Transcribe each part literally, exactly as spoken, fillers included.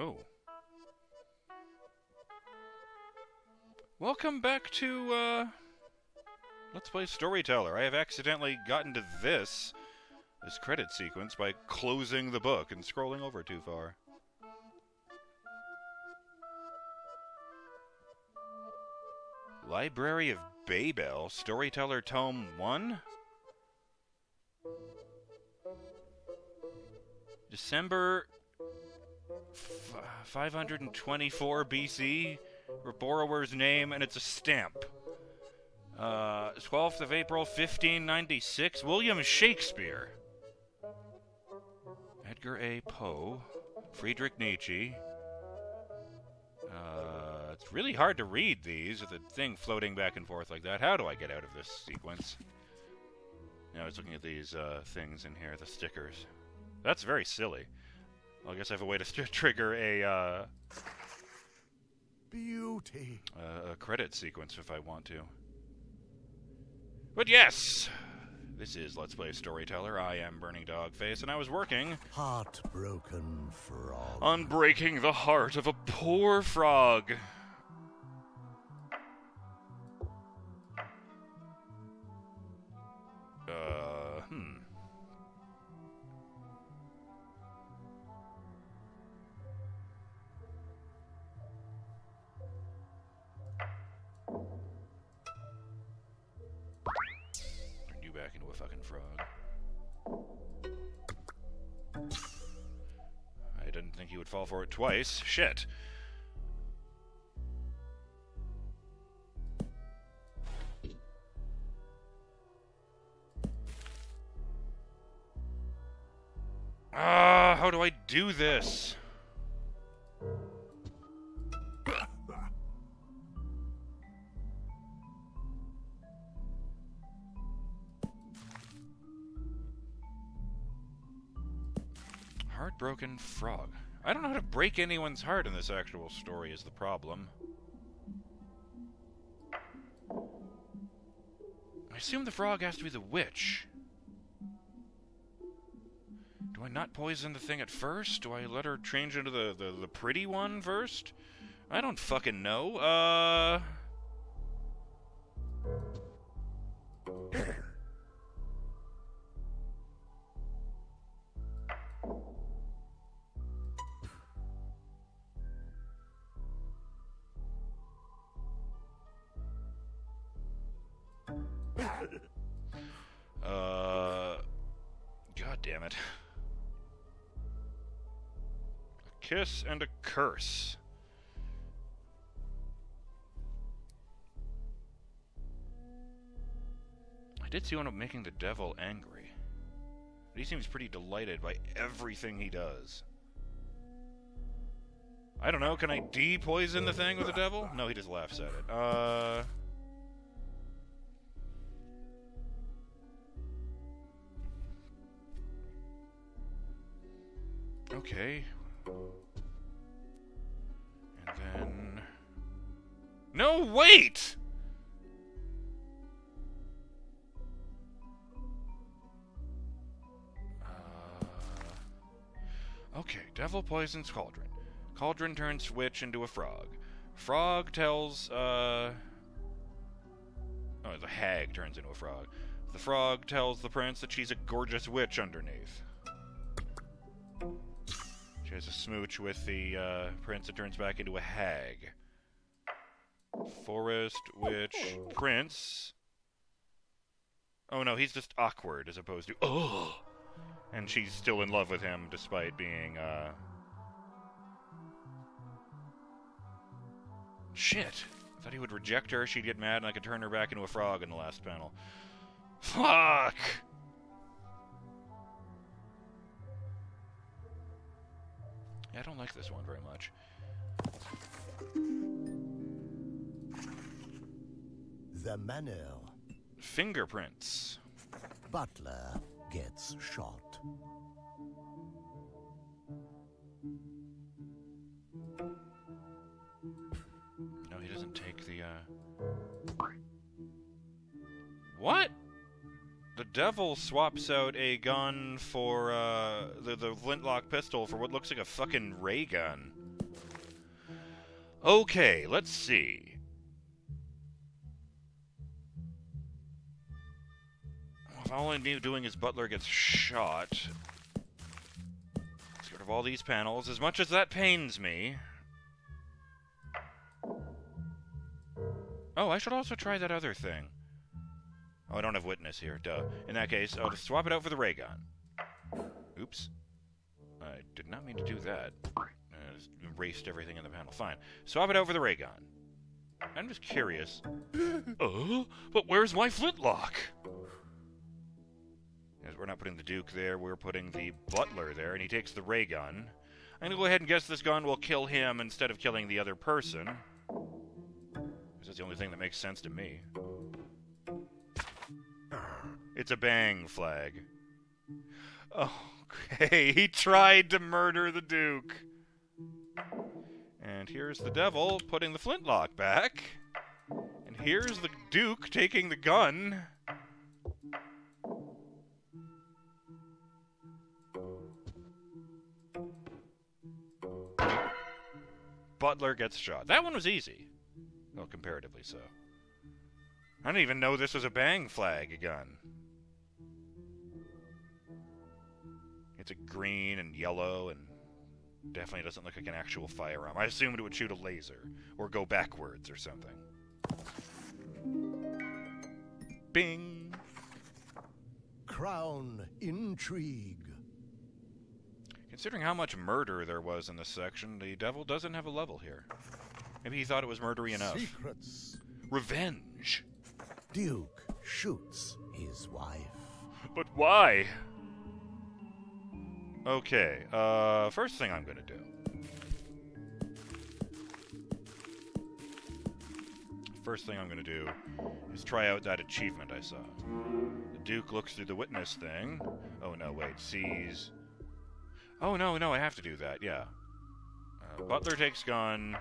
Oh. Welcome back to, uh... Let's Play Storyteller. I have accidentally gotten to this, this credit sequence, by closing the book and scrolling over too far. Library of Babel, Storyteller Tome one? December five hundred twenty-four B C, for borrower's name, and it's a stamp. Uh, twelfth of April, fifteen ninety-six, William Shakespeare. Edgar A. Poe, Friedrich Nietzsche. Uh, it's really hard to read these with a thing floating back and forth like that. How do I get out of this sequence? Now I was looking at these, uh, things in here, the stickers. That's very silly. Well, I guess I have a way to st trigger a, uh... Beauty. Uh, a credit sequence if I want to. But yes, this is Let's Play Storyteller. I am BurningDogFace, and I was working Heartbroken Frog on breaking the heart of a poor frog. Uh, hmm. Fucking frog. I didn't think he would fall for it twice. Shit. Ah, uh, how do I do this? Heartbroken frog. I don't know how to break anyone's heart in this actual story is the problem. I assume the frog has to be the witch. Do I not poison the thing at first? Do I let her change into the, the, the pretty one first? I don't fucking know. Uh... Uh, God damn it. A kiss and a curse. I did see one of making the devil angry. But he seems pretty delighted by everything he does. I don't know, can I de-poison the thing with the devil? No, he just laughs at it. Uh... Okay. And then... No, wait! Uh... Okay, devil poisons cauldron. Cauldron turns witch into a frog. Frog tells, uh... Oh, the hag turns into a frog. The frog tells the prince that she's a gorgeous witch underneath. She has a smooch with the uh, prince that turns back into a hag. Forest, witch, prince. Oh no, he's just awkward as opposed to oh. And she's still in love with him despite being uh. Shit! I thought he would reject her. She'd get mad, and I could turn her back into a frog in the last panel. Fuck! I don't like this one very much. The manor. Fingerprints. Butler gets shot. No, he doesn't take the, uh... What? The devil swaps out a gun for, uh, the, the flintlock pistol for what looks like a fucking ray gun. Okay, let's see. If all I'm doing is Butler gets shot. Let's get rid of all these panels. As much as that pains me... Oh, I should also try that other thing. Oh, I don't have witness here, duh. In that case, I'll just swap it out for the ray gun. Oops. I did not mean to do that. I just erased everything in the panel. Fine. Swap it out for the ray gun. I'm just curious. Oh, but where's my flintlock? Because we're not putting the Duke there, we're putting the Butler there, and he takes the ray gun. I'm going to go ahead and guess this gun will kill him instead of killing the other person. This is the only thing that makes sense to me. It's a bang flag. Okay, he tried to murder the Duke. And here's the devil putting the flintlock back. And here's the Duke taking the gun. Butler gets shot. That one was easy. Well, comparatively so. I didn't even know this was a bang flag gun. It's a green and yellow and definitely doesn't look like an actual firearm. I assumed it would shoot a laser or go backwards or something. Bing! Crown intrigue. Considering how much murder there was in this section, the devil doesn't have a level here. Maybe he thought it was murdery enough. Secrets. Revenge. Duke shoots his wife. But why? Okay, uh, first thing I'm gonna do. First thing I'm gonna do is try out that achievement I saw. The Duke looks through the witness thing. Oh no, wait, sees... Oh no, no, I have to do that, yeah. Uh, Butler takes gun.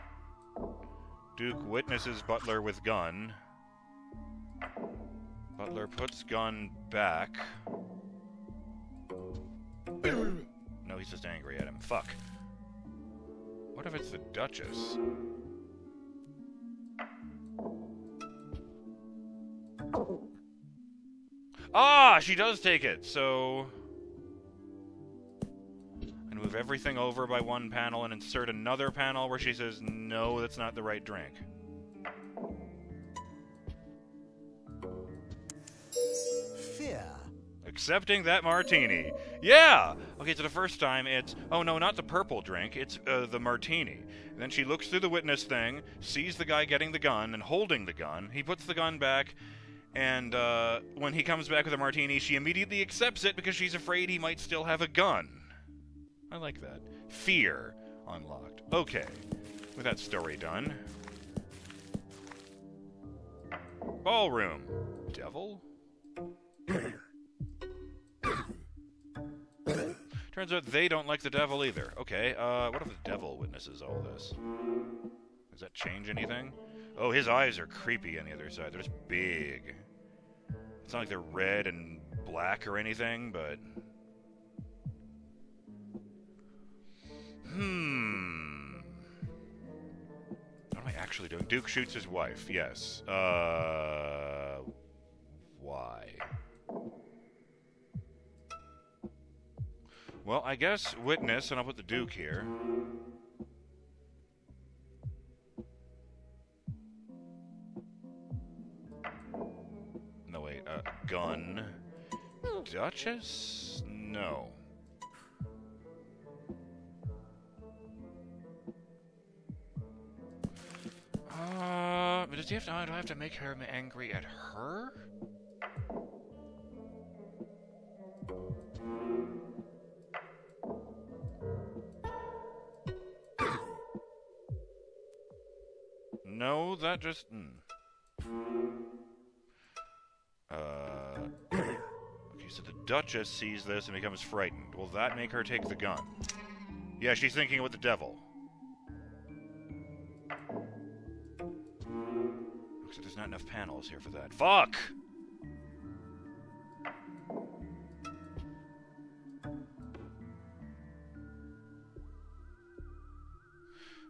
Duke witnesses Butler with gun. Butler puts gun back. No, he's just angry at him. Fuck. What if it's the Duchess? Ah! She does take it, so... And move everything over by one panel and insert another panel where she says, no, that's not the right drink. Fear. Accepting that martini. Yeah! Okay, so the first time it's, oh no, not the purple drink, it's uh, the martini. And then she looks through the witness thing, sees the guy getting the gun and holding the gun. He puts the gun back, and uh, when he comes back with a martini, she immediately accepts it because she's afraid he might still have a gun. I like that. Fear unlocked. Okay, with that story done. Ballroom. Devil? Turns out they don't like the devil either. Okay, uh, what if the devil witnesses all this? Does that change anything? Oh, his eyes are creepy on the other side. They're just big. It's not like they're red and black or anything, but... Hmm... What am I actually doing? Duke shoots his wife, yes. Uh... Why? Well, I guess witness, and I'll put the Duke here. No, wait, uh, gun. Duchess? No. Uh, but does he have to, do I have to make her angry at her? No, that just... Mm. Uh, okay, so the Duchess sees this and becomes frightened. Will that make her take the gun? Yeah, she's thinking with the devil. Looks like there's not enough panels here for that. Fuck!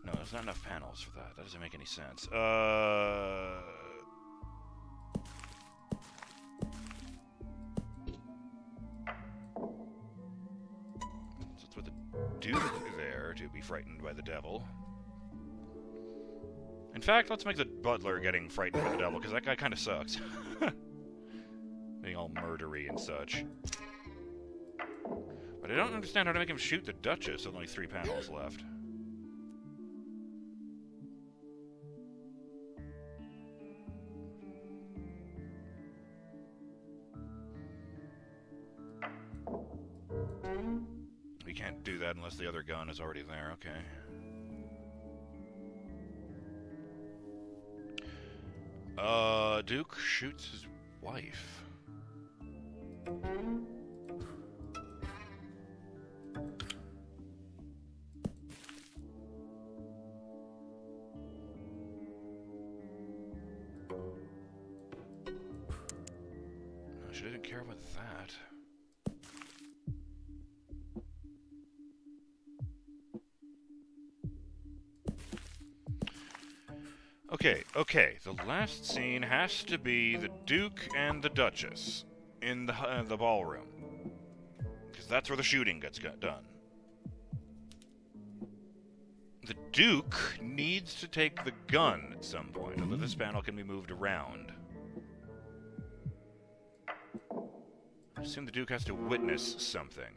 No, there's not enough panels for that. That doesn't make any sense. Uh... So it's with a dude there to be frightened by the devil. In fact, let's make the butler getting frightened by the devil, because that guy kind of sucks. Being all murdery and such. But I don't understand how to make him shoot the Duchess with only three panels left. We can't do that unless the other gun is already there, okay. Uh, Duke shoots his wife. No, she doesn't care about that. Okay, okay, the last scene has to be the Duke and the Duchess in the, uh, the ballroom. Because that's where the shooting gets got done. The Duke needs to take the gun at some point, although this panel can be moved around. I assume the Duke has to witness something.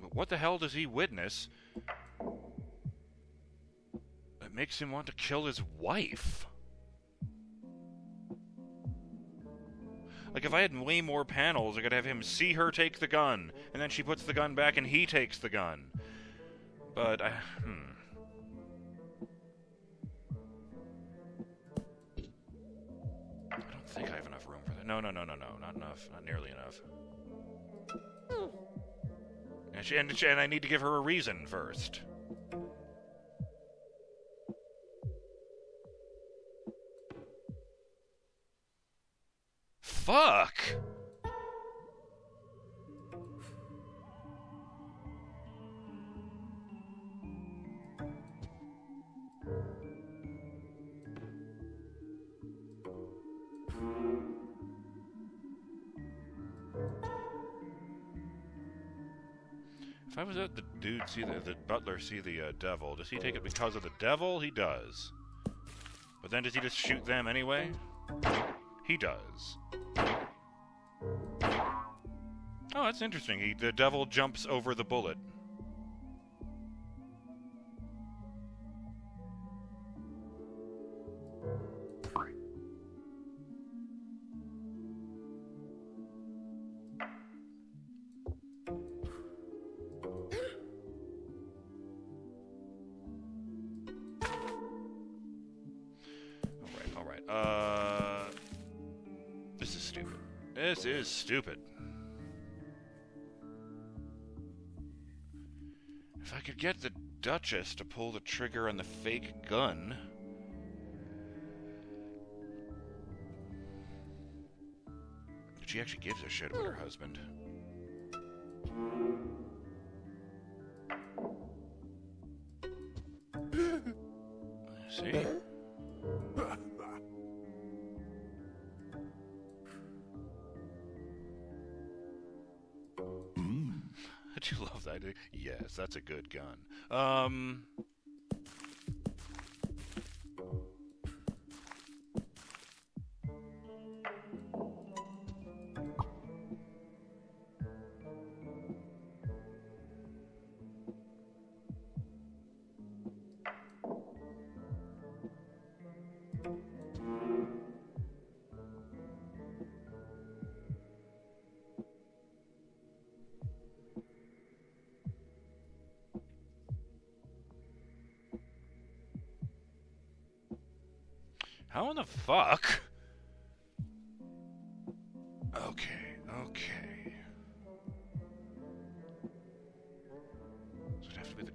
But what the hell does he witness? Makes him want to kill his wife. Like, if I had way more panels, I could have him see her take the gun, and then she puts the gun back and he takes the gun. But I... Hmm. I don't think I have enough room for that. No, no, no, no, no. Not enough. Not nearly enough. And, she, and, she, and I need to give her a reason first. Fuck! If I was at the dude see the, the butler see the uh, devil, does he take it because of the devil? He does. But then does he just shoot them anyway? He does. Oh, that's interesting. He, the devil jumps over the bullet. All right, all right. Uh, this is stupid. This is stupid. Could get the Duchess to pull the trigger on the fake gun. But she actually gives a shit about her husband. See? You love that? Yes, that's a good gun. Um... How in the fuck? Okay, okay. So it'd have to be the...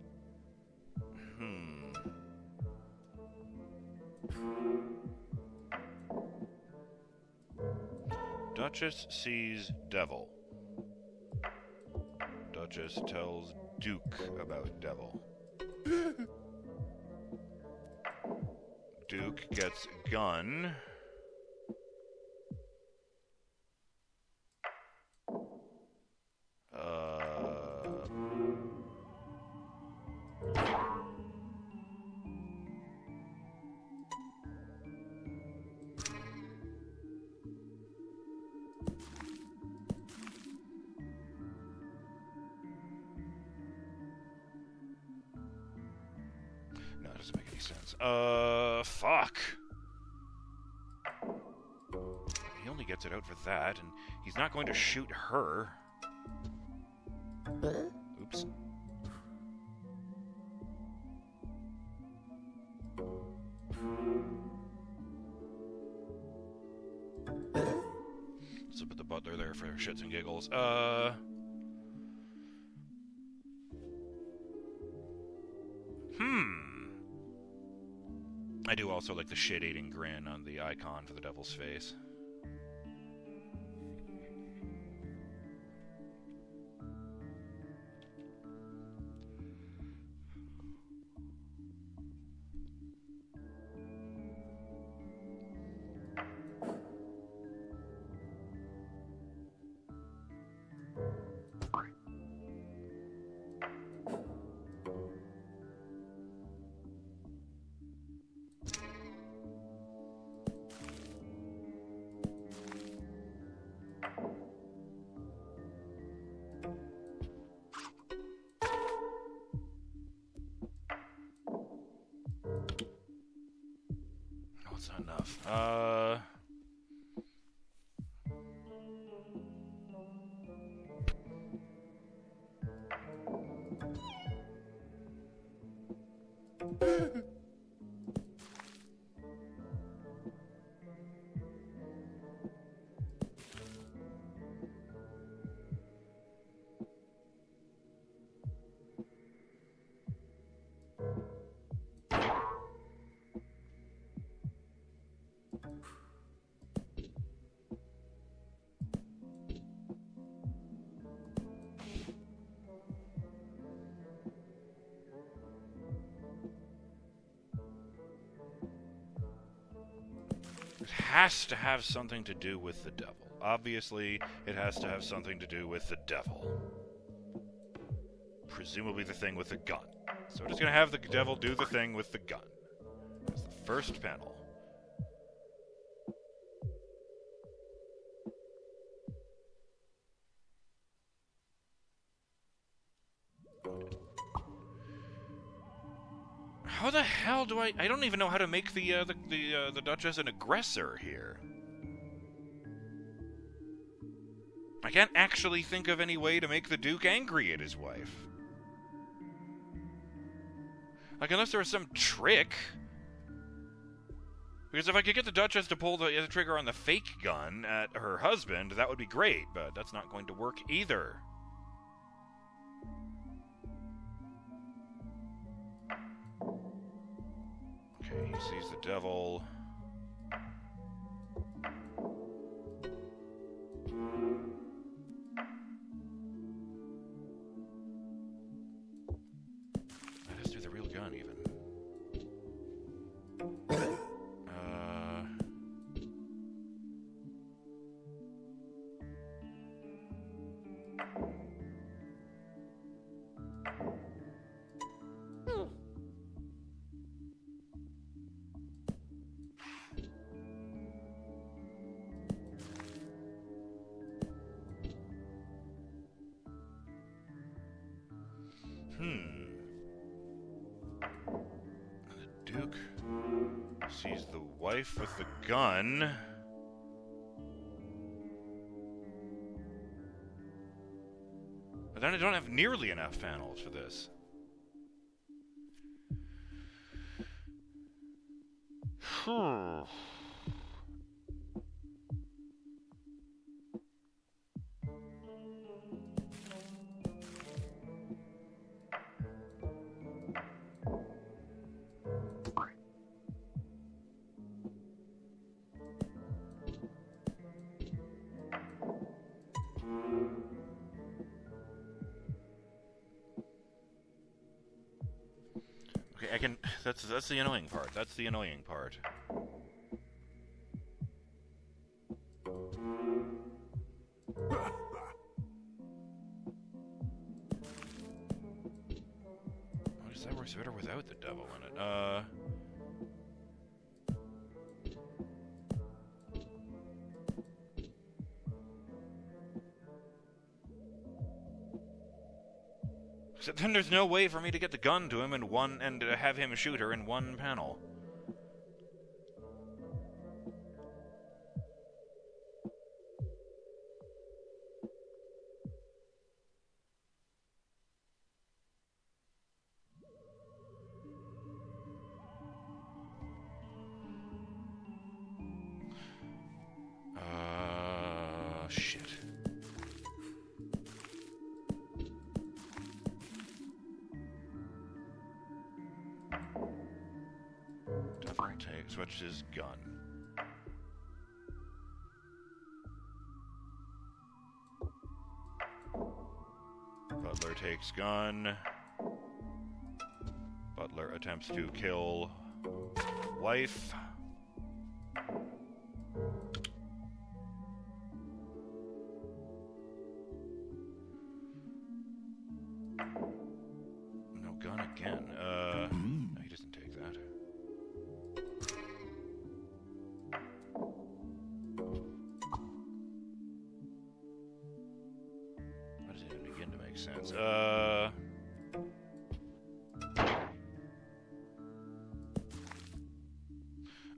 Hmm. Duchess sees devil. Duchess tells Duke about devil. Duke gets gun. Uh... No, it doesn't make any sense. Uh, fuck! He only gets it out for that, and he's not going to shoot her. Oops. Let's put the butler there for shits and giggles. Uh. Hmm. I do also like the shit-eating grin on the icon for the devil's face. Enough. Uh, has to have something to do with the devil. Obviously, it has to have something to do with the devil. Presumably the thing with the gun. So we're just going to have the devil do the thing with the gun. That's the first panel. How the hell do I... I don't even know how to make the uh, the the, uh, the Duchess an aggressor here. I can't actually think of any way to make the Duke angry at his wife. Like, unless there was some trick. Because if I could get the Duchess to pull the, the trigger on the fake gun at her husband, that would be great, but that's not going to work either. He sees the devil. That has to be the real gun, even. Uh... Sees the wife with the gun. But then I don't have nearly enough panels for this. Hmm. I can... That's, that's the annoying part. That's the annoying part. I guess that works better without the devil in it. Uh... So then there's no way for me to get the gun to him in one and uh, have him shoot her in one panel. Uh, shit. Switch his gun. Butler takes gun. Butler attempts to kill wife. No gun again. Uh, no, he doesn't take that. Sense. Uh,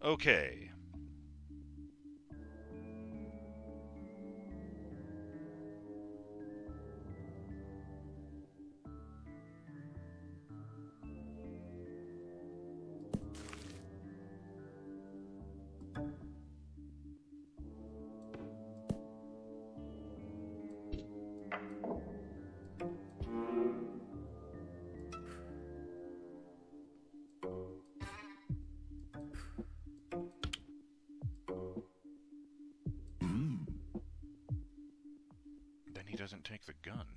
okay. Doesn't take the gun.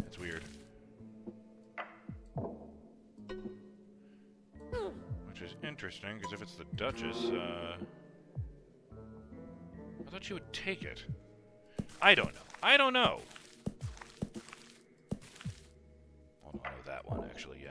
That's weird. Which is interesting, because if it's the Duchess, uh... I thought she would take it. I don't know. I don't know! Well, no, that one, actually, yeah.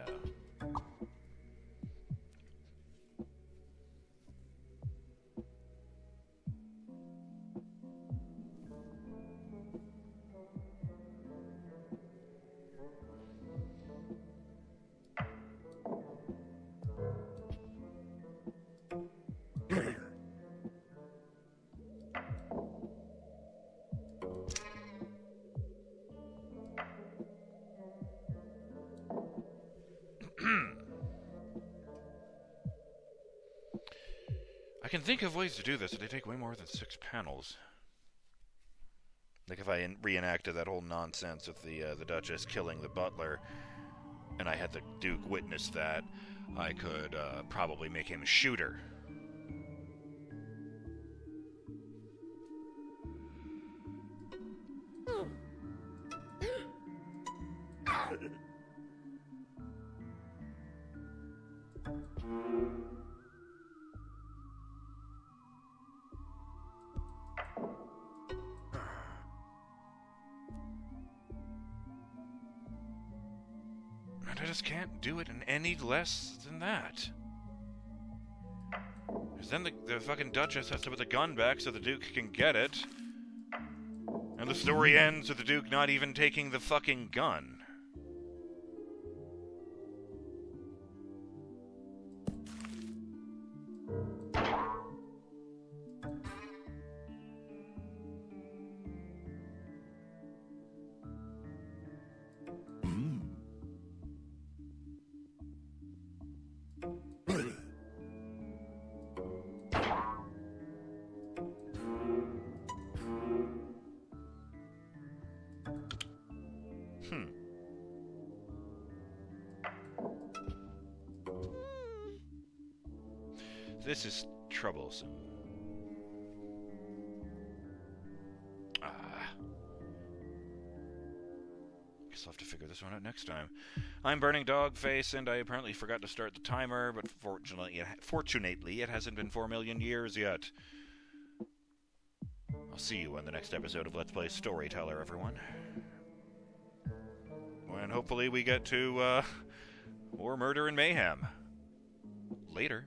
I can think of ways to do this, but they take way more than six panels. Like if I reenacted that whole nonsense of the uh, the Duchess killing the butler, and I had the Duke witness that, I could uh, probably make him a shooter. I just can't do it in any less than that. Because then the, the fucking Duchess has to put the gun back so the Duke can get it. And the story ends with the Duke not even taking the fucking gun. Hmm. This is troublesome. Ah. guess I'll have to figure this one out next time. I'm BurningDogFace, and I apparently forgot to start the timer, but fortunately, it ha fortunately, it hasn't been four million years yet. I'll see you on the next episode of Let's Play Storyteller, everyone. And hopefully we get to, uh, more murder and mayhem. Later.